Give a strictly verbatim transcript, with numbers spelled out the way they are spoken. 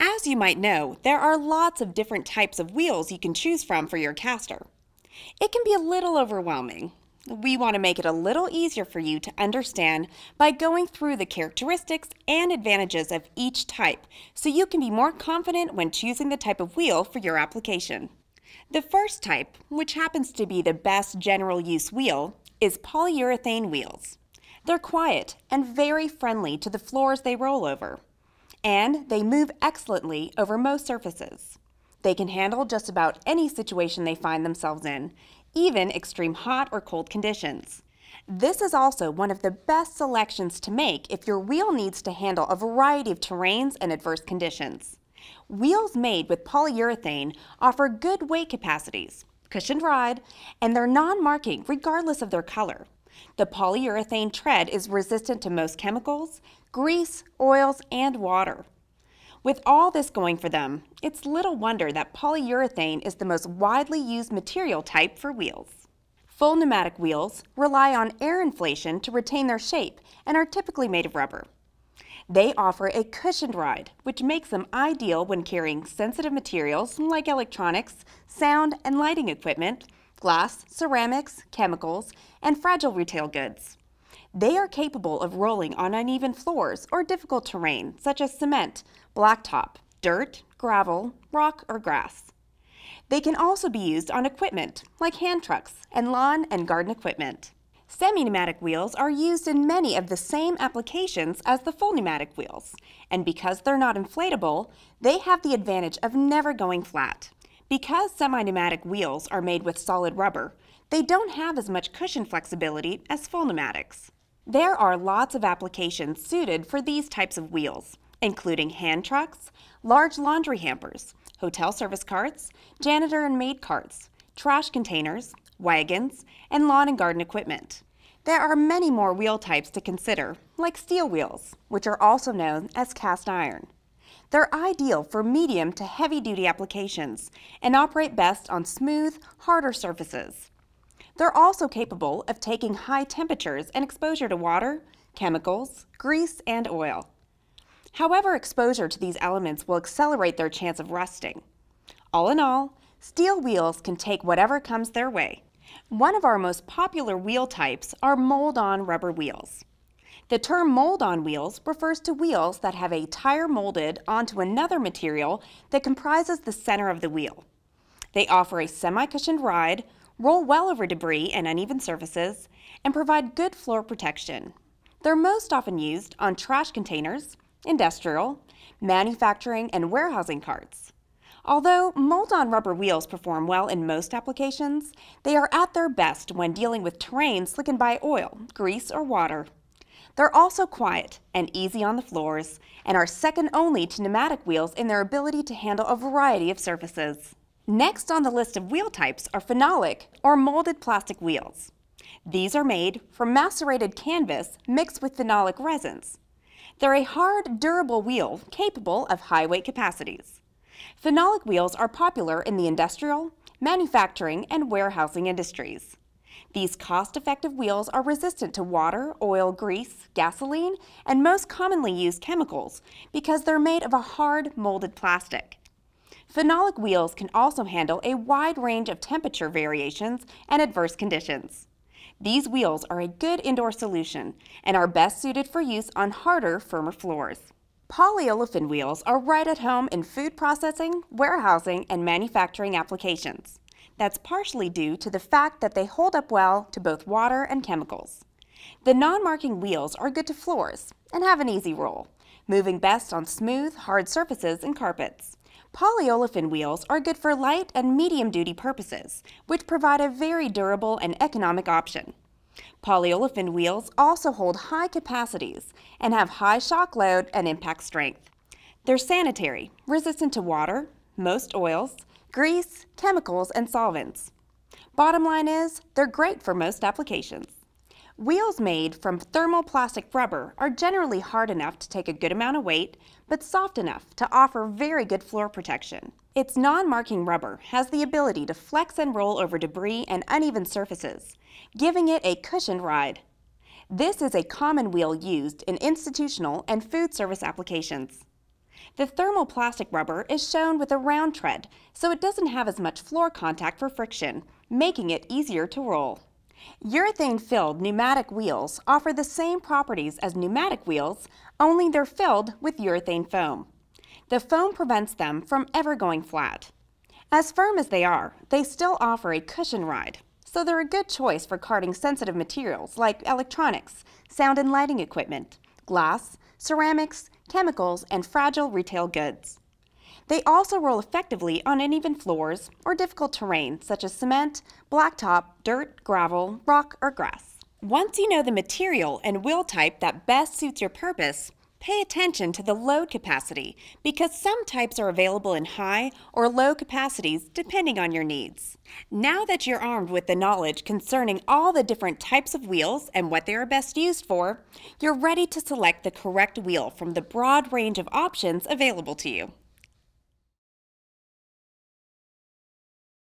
As you might know, there are lots of different types of wheels you can choose from for your caster. It can be a little overwhelming. We want to make it a little easier for you to understand by going through the characteristics and advantages of each type so you can be more confident when choosing the type of wheel for your application. The first type, which happens to be the best general use wheel, is polyurethane wheels. They're quiet and very friendly to the floors they roll over, and they move excellently over most surfaces. They can handle just about any situation they find themselves in, even extreme hot or cold conditions. This is also one of the best selections to make if your wheel needs to handle a variety of terrains and adverse conditions. Wheels made with polyurethane offer good weight capacities, cushioned ride, and they're non-marking regardless of their color. The polyurethane tread is resistant to most chemicals, grease, oils, and water. With all this going for them, it's little wonder that polyurethane is the most widely used material type for wheels. Full pneumatic wheels rely on air inflation to retain their shape and are typically made of rubber. They offer a cushioned ride, which makes them ideal when carrying sensitive materials like electronics, sound and lighting equipment, glass, ceramics, chemicals, and fragile retail goods. They are capable of rolling on uneven floors or difficult terrain such as cement, blacktop, dirt, gravel, rock, or grass. They can also be used on equipment like hand trucks and lawn and garden equipment. Semi-pneumatic wheels are used in many of the same applications as the full pneumatic wheels, and because they're not inflatable, they have the advantage of never going flat. Because semi-pneumatic wheels are made with solid rubber, they don't have as much cushion flexibility as full pneumatics. There are lots of applications suited for these types of wheels, including hand trucks, large laundry hampers, hotel service carts, janitor and maid carts, trash containers, wagons, and lawn and garden equipment. There are many more wheel types to consider, like steel wheels, which are also known as cast iron. They're ideal for medium to heavy-duty applications and operate best on smooth, harder surfaces. They're also capable of taking high temperatures and exposure to water, chemicals, grease, and oil. However, exposure to these elements will accelerate their chance of rusting. All in all, steel wheels can take whatever comes their way. One of our most popular wheel types are mold-on rubber wheels. The term mold-on wheels refers to wheels that have a tire molded onto another material that comprises the center of the wheel. They offer a semi-cushioned ride, roll well over debris and uneven surfaces, and provide good floor protection. They're most often used on trash containers, industrial, manufacturing, and warehousing carts. Although mold-on rubber wheels perform well in most applications, they are at their best when dealing with terrain slickened by oil, grease, or water. They're also quiet and easy on the floors, and are second only to pneumatic wheels in their ability to handle a variety of surfaces. Next on the list of wheel types are phenolic or molded plastic wheels. These are made from macerated canvas mixed with phenolic resins. They're a hard, durable wheel capable of high weight capacities. Phenolic wheels are popular in the industrial, manufacturing, and warehousing industries. These cost-effective wheels are resistant to water, oil, grease, gasoline, and most commonly used chemicals because they're made of a hard, molded plastic. Phenolic wheels can also handle a wide range of temperature variations and adverse conditions. These wheels are a good indoor solution and are best suited for use on harder, firmer floors. Polyolefin wheels are right at home in food processing, warehousing, and manufacturing applications. That's partially due to the fact that they hold up well to both water and chemicals. The non-marking wheels are good to floors and have an easy roll, moving best on smooth, hard surfaces and carpets. Polyolefin wheels are good for light and medium-duty purposes, which provide a very durable and economic option. Polyolefin wheels also hold high capacities and have high shock load and impact strength. They're sanitary, resistant to water, most oils, grease, chemicals, and solvents. Bottom line is, they're great for most applications. Wheels made from thermoplastic rubber are generally hard enough to take a good amount of weight, but soft enough to offer very good floor protection. Its non-marking rubber has the ability to flex and roll over debris and uneven surfaces, giving it a cushioned ride. This is a common wheel used in institutional and food service applications. The thermoplastic rubber is shown with a round tread, so it doesn't have as much floor contact for friction, making it easier to roll. Urethane-filled pneumatic wheels offer the same properties as pneumatic wheels, only they're filled with urethane foam. The foam prevents them from ever going flat. As firm as they are, they still offer a cushion ride, so they're a good choice for carting sensitive materials like electronics, sound and lighting equipment, glass, ceramics, chemicals, and fragile retail goods. They also roll effectively on uneven floors or difficult terrain such as cement, blacktop, dirt, gravel, rock, or grass. Once you know the material and wheel type that best suits your purpose, pay attention to the load capacity because some types are available in high or low capacities depending on your needs. Now that you're armed with the knowledge concerning all the different types of wheels and what they are best used for, you're ready to select the correct wheel from the broad range of options available to you.